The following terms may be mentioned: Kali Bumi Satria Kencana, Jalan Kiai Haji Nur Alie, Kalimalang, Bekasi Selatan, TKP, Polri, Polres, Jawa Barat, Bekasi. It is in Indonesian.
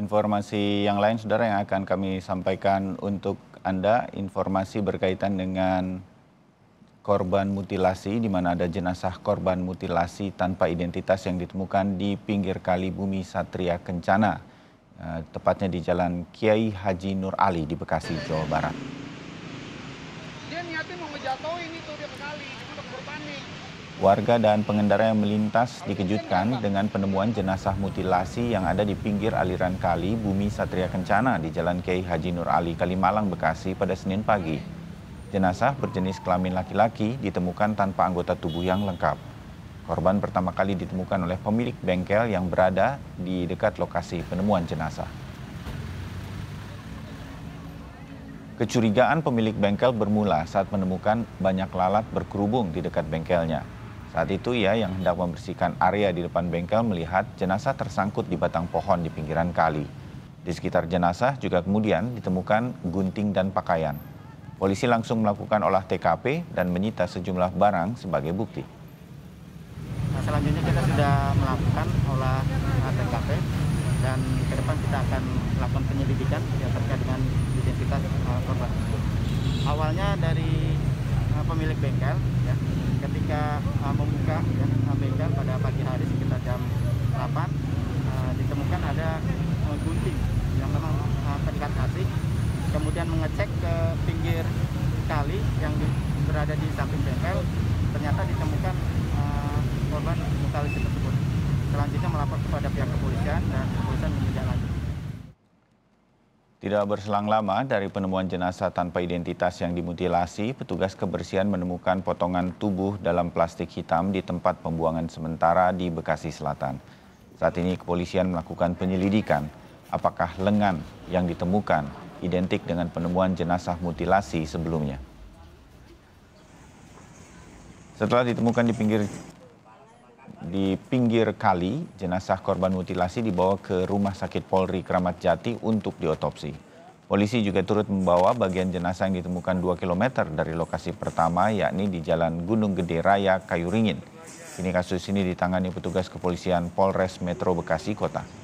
Informasi yang lain, saudara, yang akan kami sampaikan untuk Anda, informasi berkaitan dengan korban mutilasi, di mana ada jenazah korban mutilasi tanpa identitas yang ditemukan di pinggir Kali Bumi Satria Kencana, tepatnya di Jalan Kiai Haji Nur Alie di Bekasi, Jawa Barat. Dia niatnya mau ngejatuhin itu, dia ke kali, cuma berpanik. Warga dan pengendara yang melintas dikejutkan dengan penemuan jenazah mutilasi yang ada di pinggir aliran Kali Bumi Satria Kencana di Jalan Kiai Haji Nur Alie, Kalimalang, Bekasi pada Senin pagi. Jenazah berjenis kelamin laki-laki ditemukan tanpa anggota tubuh yang lengkap. Korban pertama kali ditemukan oleh pemilik bengkel yang berada di dekat lokasi penemuan jenazah. Kecurigaan pemilik bengkel bermula saat menemukan banyak lalat berkerubung di dekat bengkelnya. Saat itu ia yang hendak membersihkan area di depan bengkel melihat jenazah tersangkut di batang pohon di pinggiran kali. Di sekitar jenazah juga kemudian ditemukan gunting dan pakaian. Polisi langsung melakukan olah TKP dan menyita sejumlah barang sebagai bukti. Nah, selanjutnya kita sudah melakukan olah TKP dan ke depan kita akan melakukan penyelidikan yang terkait dengan identitas korban. Awalnya dari pemilik bengkel, ya, ketika membuka bengkel pada pagi hari sekitar jam 8, ditemukan ada gunting yang memang terikat asing, kemudian mengecek ke pinggir kali yang berada di samping bengkel, ternyata ditemukan korban mutilasi tersebut. Selanjutnya melapor kepada pihak kepolisian dan kepolisian menindak lanjut. Tidak berselang lama dari penemuan jenazah tanpa identitas yang dimutilasi, petugas kebersihan menemukan potongan tubuh dalam plastik hitam di tempat pembuangan sementara di Bekasi Selatan. Saat ini kepolisian melakukan penyelidikan apakah lengan yang ditemukan identik dengan penemuan jenazah mutilasi sebelumnya. Setelah ditemukan di pinggir kali, jenazah korban mutilasi dibawa ke Rumah Sakit Polri Kramat Jati untuk diotopsi. Polisi juga turut membawa bagian jenazah yang ditemukan 2 km dari lokasi pertama, yakni di Jalan Gunung Gede Raya, Kayu Ringin. Kasus ini ditangani petugas kepolisian Polres Metro Bekasi Kota.